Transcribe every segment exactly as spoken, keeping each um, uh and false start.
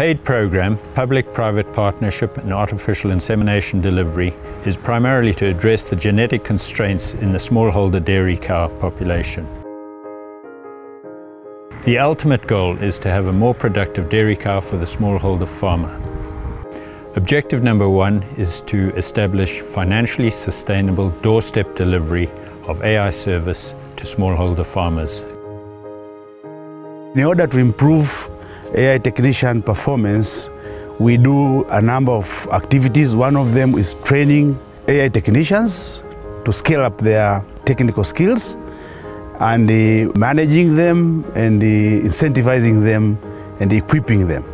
paid program, Public Private Partnership and Artificial Insemination Delivery, is primarily to address the genetic constraints in the smallholder dairy cow population. The ultimate goal is to have a more productive dairy cow for the smallholder farmer. Objective number one is to establish financially sustainable doorstep delivery of A I service to smallholder farmers. In order to improve A I technician performance, we do a number of activities. One of them is training A I technicians to scale up their technical skills, and uh, managing them, and uh, incentivizing them, and equipping them.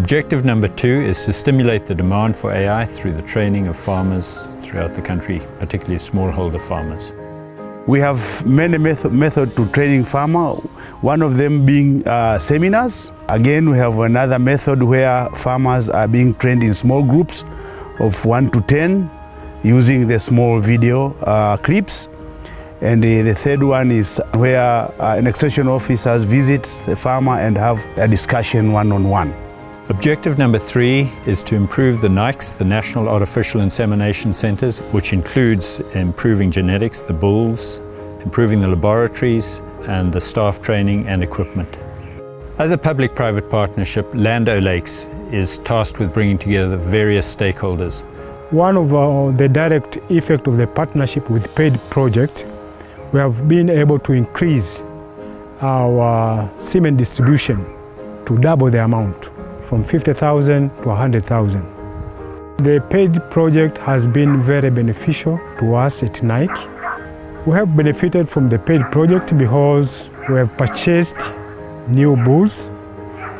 Objective number two is to stimulate the demand for A I through the training of farmers throughout the country, particularly smallholder farmers. We have many method, method to training farmer, one of them being uh, seminars. Again, we have another method where farmers are being trained in small groups of one to ten using the small video uh, clips. And uh, the third one is where uh, an extension officer visits the farmer and have a discussion one-on-one. Objective number three is to improve the N I K Es, the National Artificial Insemination Centers, which includes improving genetics, the bulls, improving the laboratories, and the staff training and equipment. As a public-private partnership, Land O'Lakes is tasked with bringing together various stakeholders. One of uh, the direct effect of the partnership with paid project, we have been able to increase our uh, semen distribution to double the amount, from fifty thousand to one hundred thousand. The paid project has been very beneficial to us at N I K E. We have benefited from the paid project because we have purchased new bulls,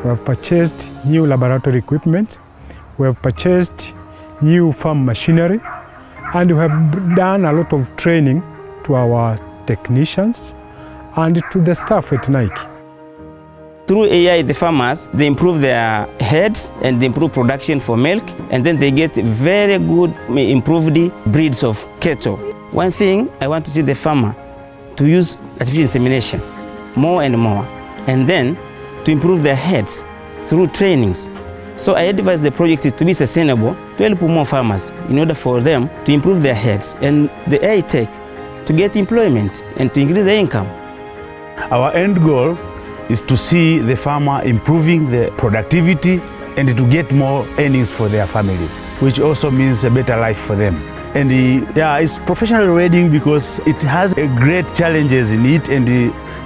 we have purchased new laboratory equipment, we have purchased new farm machinery, and we have done a lot of training to our technicians and to the staff at N I K E. Through A I, the farmers, they improve their heads and they improve production for milk, and then they get very good improved breeds of cattle. One thing I want to see the farmer to use artificial insemination more and more, and then to improve their heads through trainings. So I advise the project to be sustainable, to help more farmers in order for them to improve their heads and the A I tech to get employment and to increase the income. Our end goal is to see the farmer improving their productivity and to get more earnings for their families, which also means a better life for them. And the, yeah, it's professional rearing because it has a great challenges in it, and the,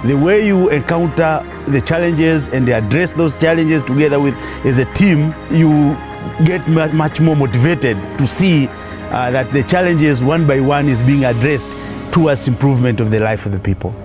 the way you encounter the challenges and address those challenges together with as a team, you get much more motivated to see uh, that the challenges one by one is being addressed towards improvement of the life of the people.